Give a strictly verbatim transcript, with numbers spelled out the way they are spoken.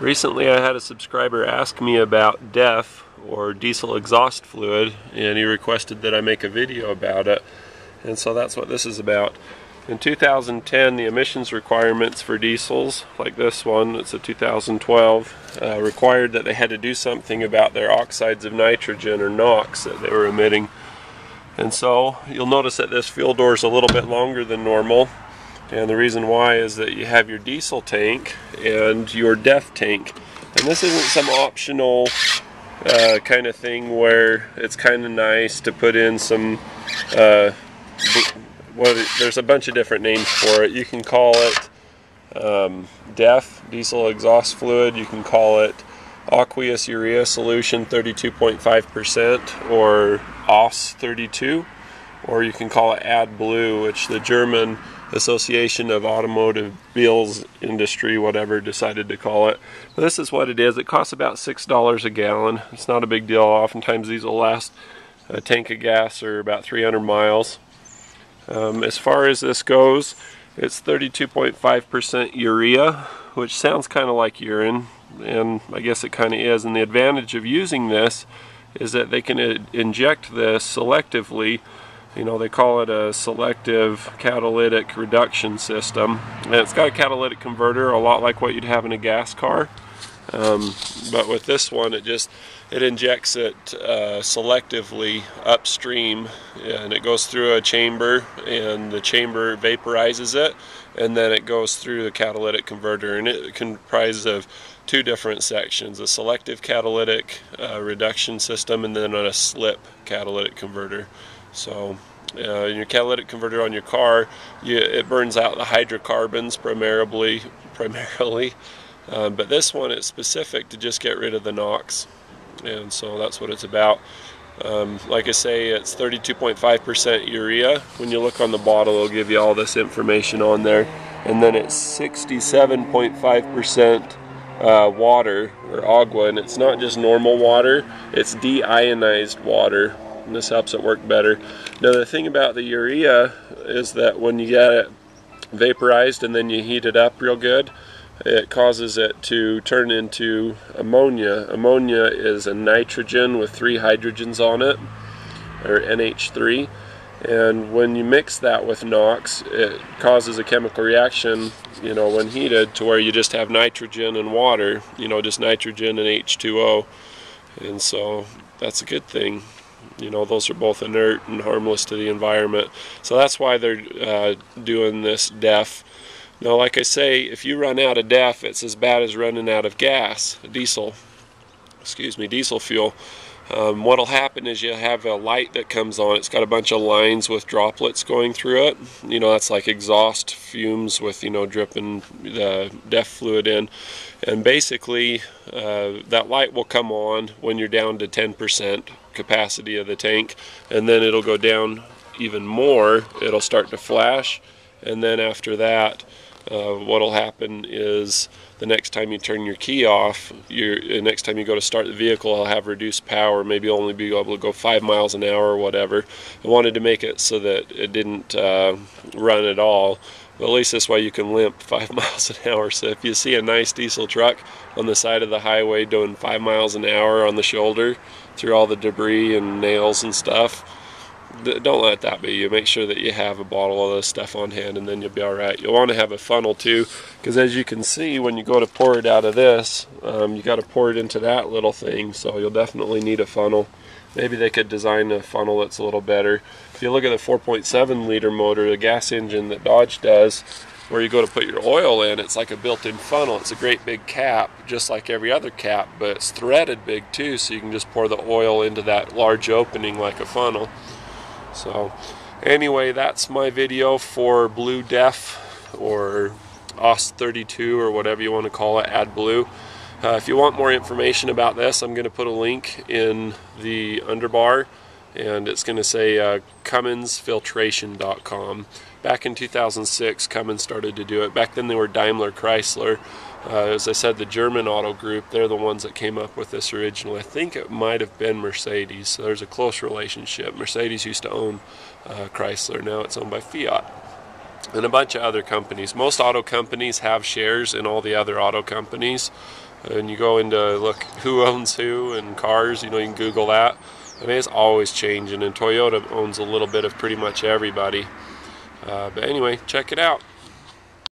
Recently I had a subscriber ask me about D E F, or diesel exhaust fluid, and he requested that I make a video about it, and so that's what this is about. In two thousand ten, the emissions requirements for diesels, like this one, it's a two thousand twelve, uh, required that they had to do something about their oxides of nitrogen, or NOx, that they were emitting. And so you'll notice that this fuel door is a little bit longer than normal. And the reason why is that you have your diesel tank and your D E F tank. And this isn't some optional uh, kind of thing where it's kind of nice to put in some, uh, well, there's a bunch of different names for it. You can call it um, D E F, diesel exhaust fluid. You can call it aqueous urea solution thirty-two point five percent, or O S thirty-two, or you can call it AdBlue, which the German Association of Automobiles Industry, whatever, decided to call it. But this is what it is. It costs about six dollars a gallon. It's not a big deal. Oftentimes these will last a tank of gas or about three hundred miles. Um, as far as this goes, it's thirty-two point five percent urea, which sounds kind of like urine, and I guess it kind of is. And the advantage of using this is that they can inject this selectively. You know, they call it a selective catalytic reduction system, and it's got a catalytic converter, a lot like what you'd have in a gas car, um, but with this one it just it injects it uh, selectively upstream, and it goes through a chamber, and the chamber vaporizes it, and then it goes through the catalytic converter, and it comprises of two different sections: a selective catalytic uh, reduction system, and then a slip catalytic converter. So uh, your catalytic converter on your car, you, it burns out the hydrocarbons primarily, primarily. Uh, but this one is specific to just get rid of the NOx, and so that's what it's about. Um, like I say, it's thirty-two point five percent urea. When you look on the bottle, it'll give you all this information on there, and then it's sixty-seven point five percent Uh, water, or agua, and it's not just normal water, it's deionized water, and this helps it work better. Now the thing about the urea is that when you get it vaporized and then you heat it up real good, it causes it to turn into ammonia. Ammonia is a nitrogen with three hydrogens on it, or N H three, and when you mix that with NOx, it causes a chemical reaction, you know, when heated, to where you just have nitrogen and water, you know, just nitrogen and H two O. And so that's a good thing. You know, those are both inert and harmless to the environment. So that's why they're uh, doing this D E F. Now, like I say, if you run out of D E F, it's as bad as running out of gas, diesel, excuse me, diesel fuel. Um, what'll happen is you'll have a light that comes on. It's got a bunch of lines with droplets going through it. You know, that's like exhaust fumes with, you know, dripping the D E F fluid in. And basically, uh, that light will come on when you're down to ten percent capacity of the tank. And then it'll go down even more. It'll start to flash. And then after that, Uh, what'll happen is the next time you turn your key off, your the next time you go to start the vehicle, it'll have reduced power. Maybe you'll only be able to go five miles an hour or whatever. I wanted to make it so that it didn't uh, run at all. But at least this way you can limp five miles an hour. So if you see a nice diesel truck on the side of the highway doing five miles an hour on the shoulder through all the debris and nails and stuff, don't let that be you. Make sure that you have a bottle of this stuff on hand, and then you'll be all right. You'll want to have a funnel too, because as you can see, when you go to pour it out of this, um, you got to pour it into that little thing, so you'll definitely need a funnel. Maybe they could design a funnel that's a little better. If you look at the four point seven liter motor, the gas engine that Dodge does, where you go to put your oil in, it's like a built-in funnel. It's a great big cap, just like every other cap, but it's threaded big too, so you can just pour the oil into that large opening like a funnel. So anyway, that's my video for Blue D E F, or O S thirty-two, or whatever you want to call it, AdBlue. Uh, if you want more information about this, I'm going to put a link in the underbar, and it's going to say uh, Cummins filtration dot com. Back in two thousand six, Cummins started to do it. Back then they were Daimler-Chrysler. Uh, as I said, the German auto group, they're the ones that came up with this originally. I think it might have been Mercedes, so there's a close relationship. Mercedes used to own uh, Chrysler, now it's owned by Fiat, and a bunch of other companies. Most auto companies have shares in all the other auto companies. and you go into look who owns who and cars, you know, you can Google that. I mean, it's always changing, and Toyota owns a little bit of pretty much everybody. Uh, but anyway, check it out.